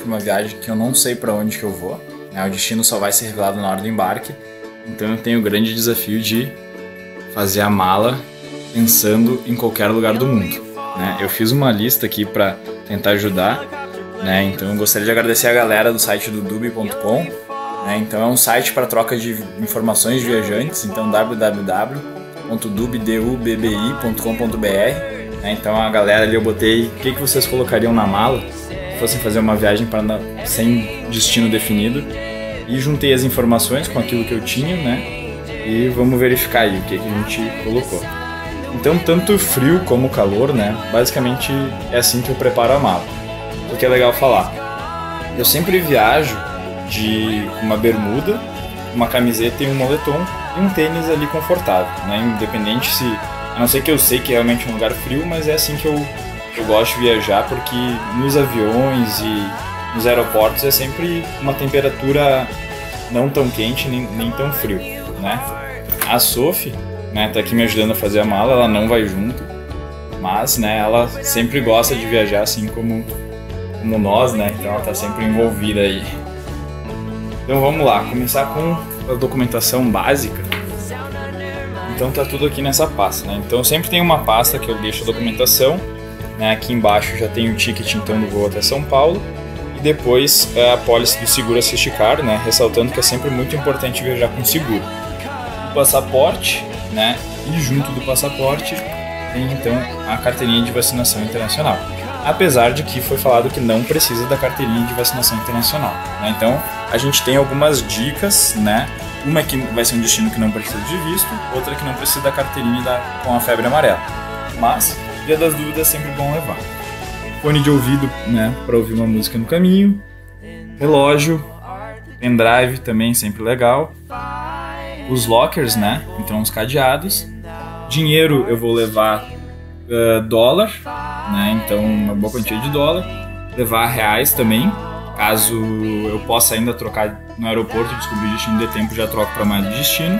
para uma viagem que eu não sei para onde que eu vou, né? O destino só vai ser revelado na hora do embarque, então eu tenho o grande desafio de fazer a mala pensando em qualquer lugar do mundo, né? Eu fiz uma lista aqui para tentar ajudar, né? Então eu gostaria de agradecer a galera do site do Dubbi.com, né? Então é um site para troca de informações de viajantes, então www.dubbibbi.com.br. Então a galera ali, eu botei o que vocês colocariam na mala se fossem fazer uma viagem sem destino definido, e juntei as informações com aquilo que eu tinha, né? E vamos verificar aí o que a gente colocou. Então, tanto frio como calor, né? Basicamente é assim que eu preparo a mala. O que é legal falar: eu sempre viajo de uma bermuda, uma camiseta e um moletom e um tênis ali confortável, né? Independente se... A não ser que eu sei que é realmente um lugar frio, mas é assim que eu gosto de viajar, porque nos aviões e nos aeroportos é sempre uma temperatura não tão quente nem tão frio, né? A Sophie, né, tá aqui me ajudando a fazer a mala, ela não vai junto, mas, né, ela sempre gosta de viajar assim como nós, né? Então ela tá sempre envolvida aí. Então vamos lá, começar com a documentação básica. Então tá tudo aqui nessa pasta, né? Então eu sempre tenho uma pasta que eu deixo a documentação, né? Aqui embaixo já tem o ticket então do voo até São Paulo, e depois a apólice do seguro Assisticar, né? Ressaltando que é sempre muito importante viajar com seguro. O passaporte, né? E junto do passaporte tem então a carteirinha de vacinação internacional. Apesar de que foi falado que não precisa da carteirinha de vacinação internacional, né? Então a gente tem algumas dicas, né? Uma é que vai ser um destino que não precisa de visto, outra é que não precisa da carteirinha com a febre amarela. Mas, dia das dúvidas é sempre bom levar. Fone de ouvido, né, para ouvir uma música no caminho. Relógio, pendrive também sempre legal. Os lockers, né, então os cadeados. Dinheiro eu vou levar dólar, né, então uma boa quantia de dólar. Levar reais também. Caso eu possa ainda trocar no aeroporto, descobrir o destino de tempo, já troco para mais de destino.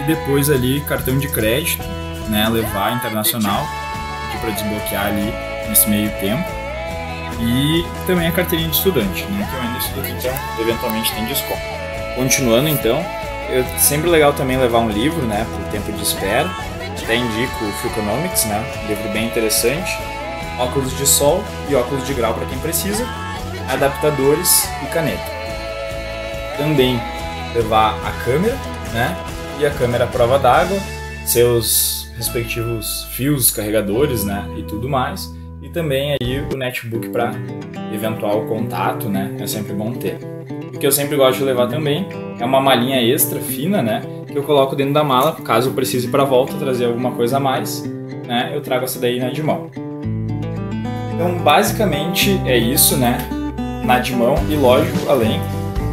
E depois ali, cartão de crédito, né, levar internacional, para desbloquear ali nesse meio tempo. E também a carteirinha de estudante, né, que eu ainda estudo, então eventualmente tem desconto. Continuando então, é sempre legal também levar um livro, né, para o tempo de espera. Até indico o Philconomics, né, um livro bem interessante. Óculos de sol e óculos de grau para quem precisa. Adaptadores e caneta. Também levar a câmera, né? E a câmera à prova d'água, seus respectivos fios, carregadores, né? E tudo mais. E também aí o netbook para eventual contato, né? É sempre bom ter. O que eu sempre gosto de levar também é uma malinha extra fina, né? Que eu coloco dentro da mala, caso eu precise para a volta trazer alguma coisa a mais, né? Eu trago essa daí na de mão. Então basicamente é isso, né? Na de mão e, lógico, além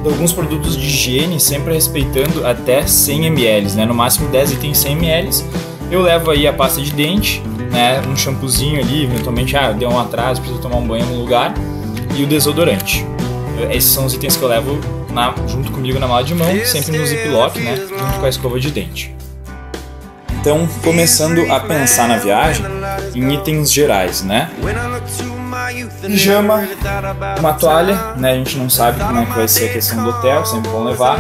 de alguns produtos de higiene, sempre respeitando até 100 ml, né? No máximo 10 itens 100 ml. Eu levo aí a pasta de dente, né? Um shampoozinho ali, eventualmente, deu um atraso, preciso tomar um banho em algum lugar, e o desodorante. Esses são os itens que eu levo junto comigo na mala de mão, sempre no ziplock, né? Junto com a escova de dente. Então, começando a pensar na viagem, em itens gerais, né? Pijama, uma toalha, né? A gente não sabe como é que vai ser a questão do hotel, sempre vão levar.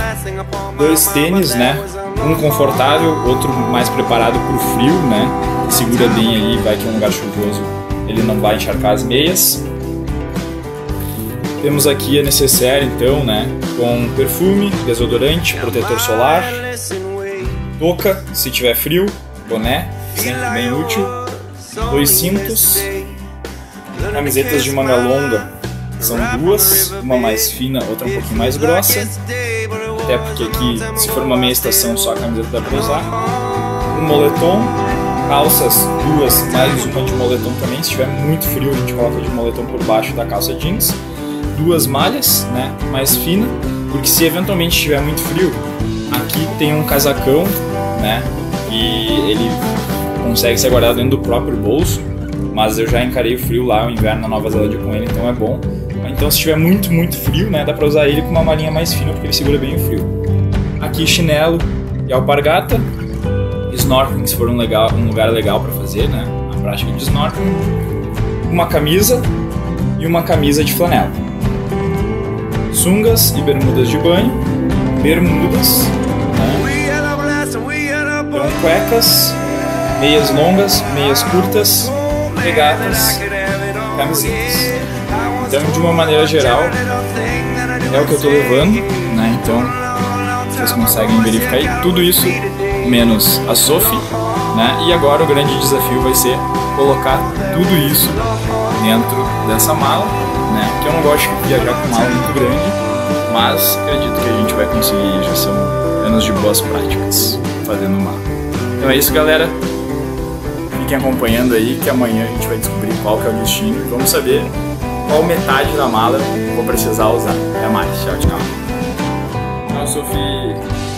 2 tênis, né? Um confortável, outro mais preparado para o frio, né? Segura bem aí, vai que é um lugar chuvoso, ele não vai encharcar as meias. Temos aqui a necessaire, então, né? Com perfume, desodorante, protetor solar, touca, se tiver frio, boné, sempre bem útil. 2 cintos. Camisetas de manga longa são 2, uma mais fina, outra um pouquinho mais grossa, até porque aqui, se for uma meia estação, só a camiseta dá para usar. Um moletom, calças 2, mais uma de moletom também, se tiver muito frio a gente coloca de moletom por baixo da calça jeans. 2 malhas, né, mais fina, porque se eventualmente estiver muito frio, aqui tem um casacão, né, e ele consegue ser guardado dentro do próprio bolso. Mas eu já encarei o frio lá, o inverno na Nova Zelândia com ele, então é bom. Então se tiver muito, muito frio, né, dá pra usar ele com uma malinha mais fina, porque ele segura bem o frio. Aqui chinelo e alpargata. Snorkeling, se for um lugar legal pra fazer, né, a prática de snorkeling. Uma camisa e uma camisa de flanela. sungas e bermudas de banho, bermudas, então, cuecas, meias longas, meias curtas, regatas, camisetas. Então, de uma maneira geral, é o que eu estou levando, né? Então, vocês conseguem verificar aí tudo isso, menos a Sophie, né? E agora o grande desafio vai ser colocar tudo isso dentro dessa mala, né? Porque eu não gosto de viajar com mala muito grande, mas acredito que a gente vai conseguir, já são anos de boas práticas fazendo mala. Então é isso, galera. Fiquem acompanhando aí que amanhã a gente vai descobrir qual que é o destino e vamos saber qual metade da mala vou precisar usar. Até mais, tchau, tchau. Então, Sophie...